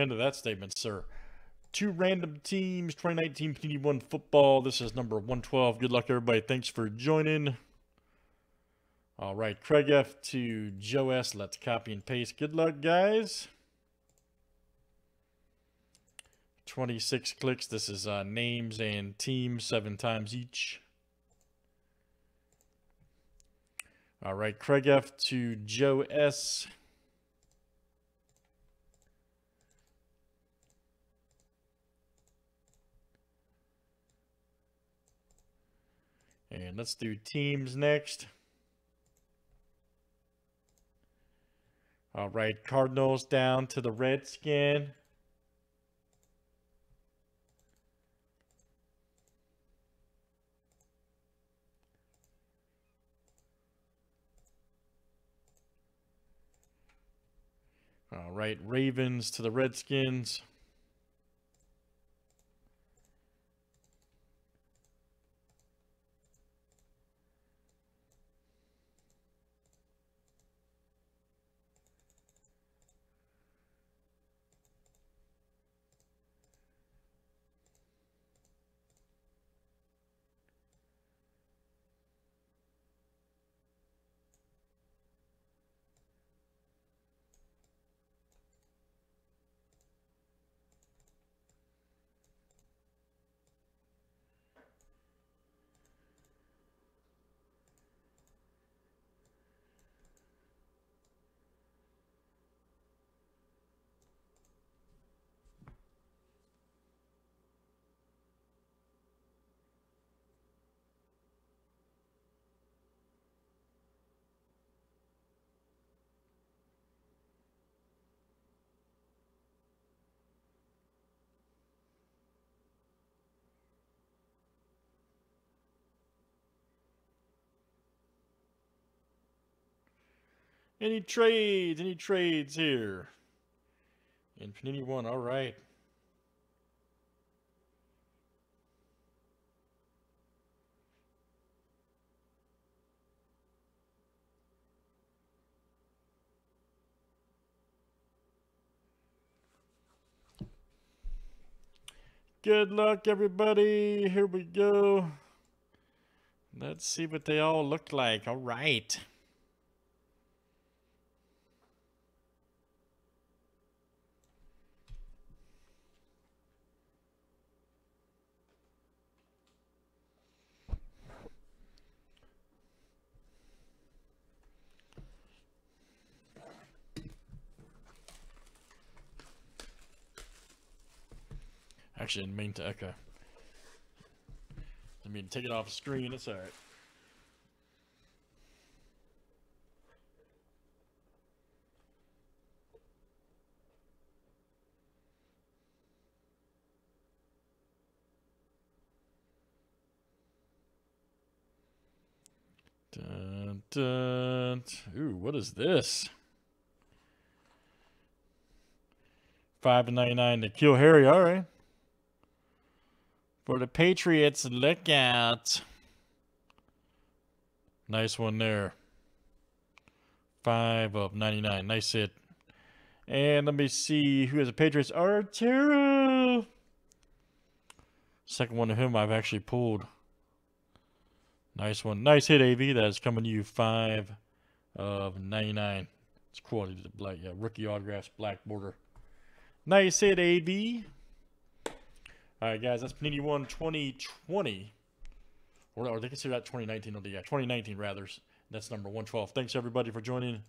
End of that statement, sir. Two random teams, 2019 Panini 1 football. This is number 112. Good luck, everybody. Thanks for joining. All right, Craig F. to Joe S. Let's copy and paste. Good luck, guys. 26 clicks. This is names and teams 7 times each. All right, Craig F. to Joe S. And let's do teams next. All right, Cardinals down to the Redskin. All right, Ravens to the Redskins. Any trades here? In Panini 1, all right. Good luck, everybody. Here we go. Let's see what they all look like. All right. Actually, I didn't mean to echo. I mean, take it off the screen. It's all right. Dun, dun. Ooh, what is this? $5.99 to Kill Harry. All right. For the Patriots, look out. Nice one there. 5 of 99. Nice hit. And let me see who has a Patriots. Arturo. Second one of him I've actually pulled. Nice one. Nice hit, AV. That is coming to you. 5 of 99. It's quality to the black. Yeah, rookie autographs, black border. Nice hit, AV. All right, guys, that's Panini 1 2020. Or they consider that 2019. Yeah, 2019, rather. That's number 112. Thanks, everybody, for joining.